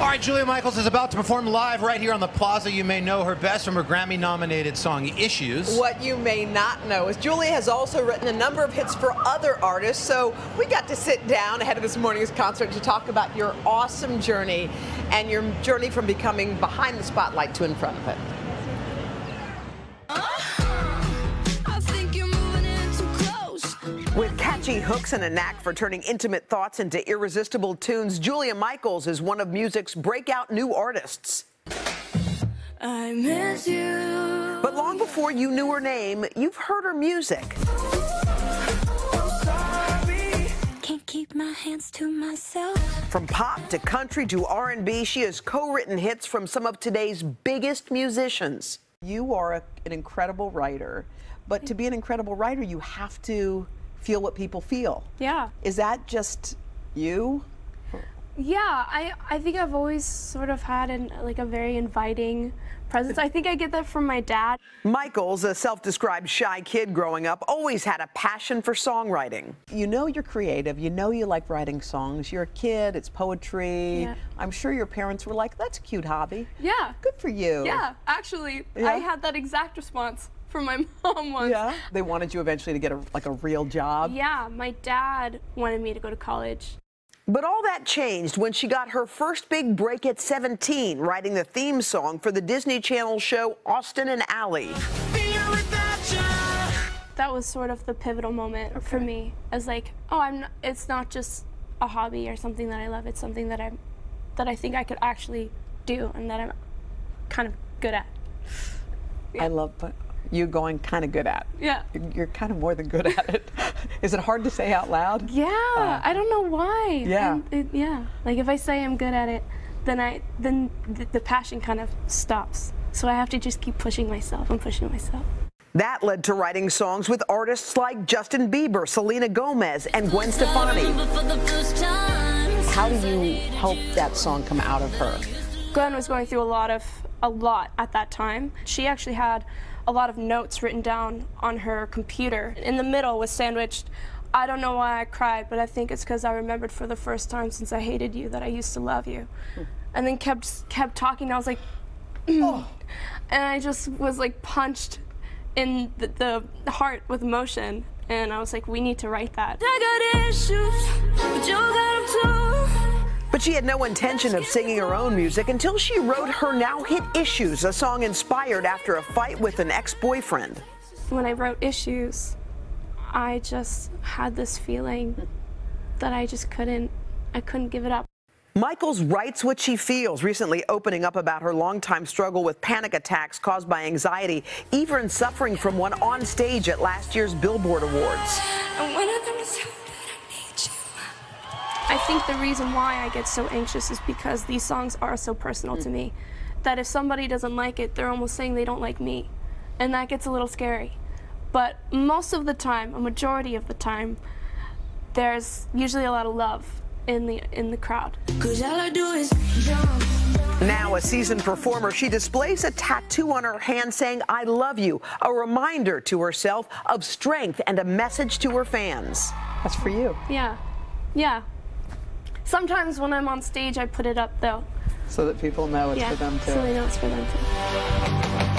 All right, Julia Michaels is about to perform live right here on the Plaza. You may know her best from her Grammy-nominated song, Issues. What you may not know is Julia has also written a number of hits for other artists, so we got to sit down ahead of this morning's concert to talk about your awesome journey and your journey from becoming behind the spotlight to in front of it. With catchy hooks and a knack for turning intimate thoughts into irresistible tunes, Julia Michaels is one of music's breakout new artists. I miss you. But long before you knew her name, you've heard her music. Can't keep my hands to myself. From pop to country to R&B, she has co-written hits from some of today's biggest musicians. You are an incredible writer, but to be an incredible writer, you have to feel what people feel. Yeah. Is that just you? Yeah, I think I've always sort of had a very inviting presence. I think I get that from my dad. Michaels, a self-described shy kid growing up, always had a passion for songwriting. You know you're creative. You know you like writing songs. You're a kid. It's poetry. Yeah. I'm sure your parents were like, that's a cute hobby. Yeah. Good for you. Yeah, actually, yeah. I had that exact response from my mom once. Yeah. They wanted you eventually to get a real job. Yeah, my dad wanted me to go to college. But all that changed when she got her first big break at 17, writing the theme song for the Disney Channel show Austin and Ally. That was sort of the pivotal moment for me. I was like, oh, it's not just a hobby or something that I love. It's something that I think I could actually do and that I'm kind of good at. Yeah. I love that. You're going kind of good at. Yeah. You're kind of more than good at it. Is it hard to say out loud? Yeah, I don't know why. Yeah. Yeah. Like if I say I'm good at it, then the passion kind of stops. So I have to just keep pushing myself and pushing myself. That led to writing songs with artists like Justin Bieber, Selena Gomez, and Gwen Stefani. How do you help that song come out of her? Gwen was going through a lot at that time. She actually had a lot of notes written down on her computer. In the middle was sandwiched, I don't know why I cried, but I think it's because I remembered for the first time since I hated you that I used to love you. And then kept talking, and I was like, oh. And I just was like punched in the heart with emotion. And I was like, we need to write that. I got issues, but you got them too. But she had no intention of singing her own music until she wrote her now hit Issues, a song inspired after a fight with an ex-boyfriend. When I wrote Issues, I just had this feeling that I couldn't give it up. Michaels writes what she feels, recently opening up about her longtime struggle with panic attacks caused by anxiety, even suffering from one on stage at last year's Billboard Awards. I think the reason why I get so anxious is because these songs are so personal to me that if somebody doesn't like it, they're almost saying they don't like me, and that gets a little scary. But most of the time, a majority of the time, there's usually a lot of love in the crowd. 'Cause all I do is jump. Now a seasoned performer, she displays a tattoo on her hand saying, I love you, a reminder to herself of strength and a message to her fans. That's for you. Yeah, yeah. Sometimes when I'm on stage, I put it up, though. So that people know it's for them, too. So they know it's for them, too.